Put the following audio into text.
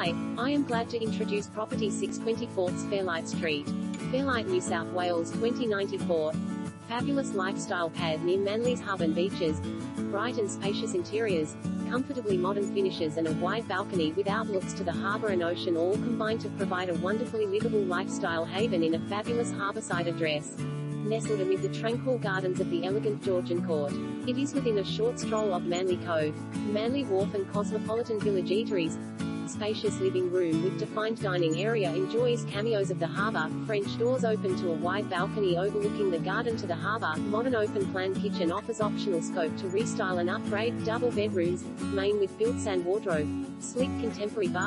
Hi, I am glad to introduce property 624 Fairlight Street, Fairlight, New South Wales 2094. Fabulous lifestyle pad near Manly's hub and beaches, bright and spacious interiors, comfortably modern finishes and a wide balcony with outlooks to the harbour and ocean all combine to provide a wonderfully livable lifestyle haven in a fabulous harbourside address. Nestled amid the tranquil gardens of the elegant Georgian court, it is within a short stroll of Manly Cove, Manly Wharf and Cosmopolitan Village eateries. Spacious living room with defined dining area enjoys cameos of the harbour, French doors open to a wide balcony overlooking the garden to the harbour, modern open-plan kitchen offers optional scope to restyle and upgrade, double bedrooms, main with built-in wardrobe, sleek contemporary bath.